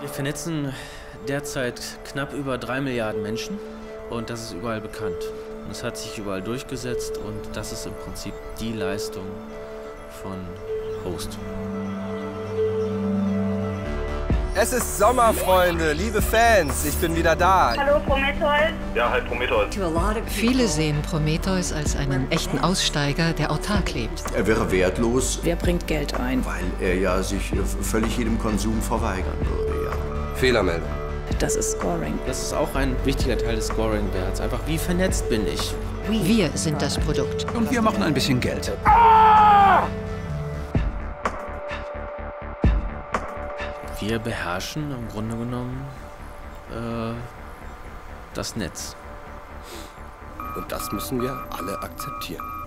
Wir vernetzen derzeit knapp über 3 Milliarden Menschen und das ist überall bekannt. Und es hat sich überall durchgesetzt und das ist im Prinzip die Leistung von Host. Es ist Sommer, Freunde, liebe Fans, ich bin wieder da. Hallo Prometheus. Ja, halt Prometheus. Viele sehen Prometheus als einen echten Aussteiger, der autark lebt. Er wäre wertlos. Wer bringt Geld ein? Weil er ja sich völlig jedem Konsum verweigern würde, ja. Fehlermeldung. Das ist Scoring. Das ist auch ein wichtiger Teil des Scoring-Werts. Einfach, wie vernetzt bin ich? Wir sind das Produkt. Und wir machen ein bisschen Geld. Ah! Wir beherrschen im Grunde genommen das Netz. Und das müssen wir alle akzeptieren.